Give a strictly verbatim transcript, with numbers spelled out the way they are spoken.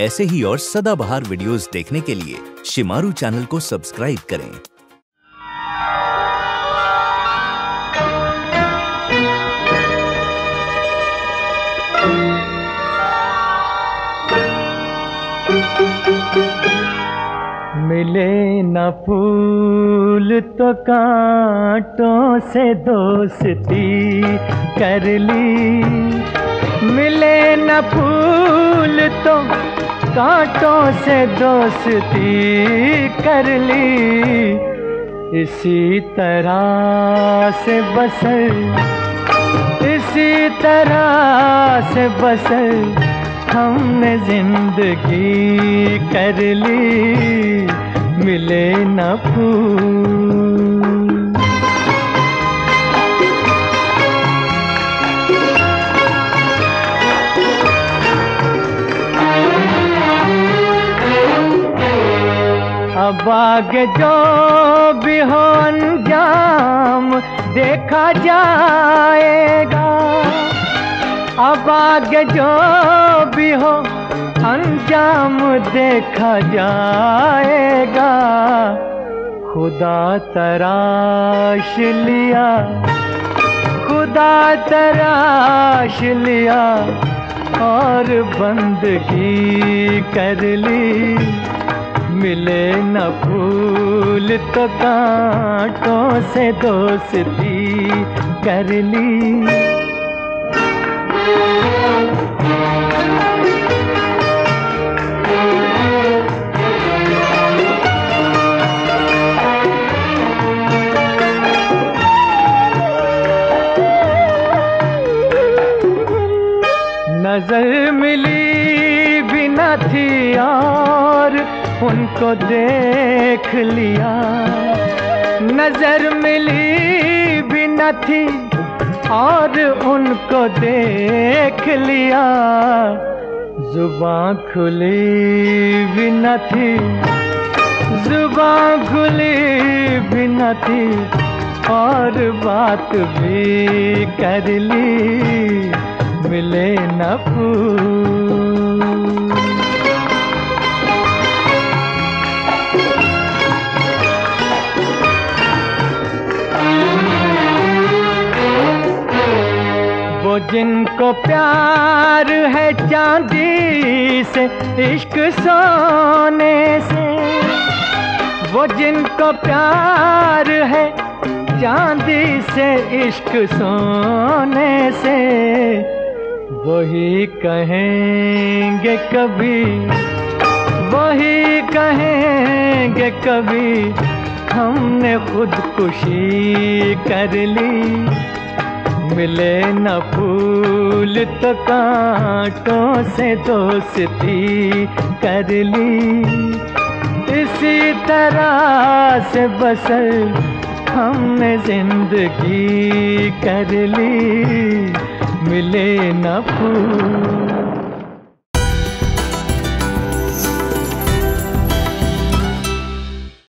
ऐसे ही और सदाबहार वीडियोस देखने के लिए शिमारू चैनल को सब्सक्राइब करें। मिले न फूल तो कांटों से दोस्ती कर ली, मिले न फूल तो कांटों से दोस्ती कर ली। इसी तरह से बसर, इसी तरह से बसर हमने जिंदगी कर ली। मिले न फूल अब आगे जो भी हो अंजाम देखा जाएगा, अब आगे जो भी हो अंजाम देखा जाएगा। खुदा तराश लिया, खुदा तराश लिया और बंदगी कर ली। मिले न फूल तो कांटों से दोस्ती कर ली। नजर मिली भी न थी और उनको देख लिया, नजर मिली भी न थी और उनको देख लिया। जुबान खुली भी न थी, जुबान खुली भी न थी और बात भी कर ली। मिले न फूल वो जिनको प्यार है चांदी से इश्क सोने से, वो जिनको प्यार है चांदी से इश्क सोने से, वही कहेंगे कभी, वही कहेंगे कभी हमने खुदकुशी कर ली। मिले न फूल तो कांटों से दोस्ती कर ली। इसी तरह से बसर हमने जिंदगी कर ली। मिले न फूल।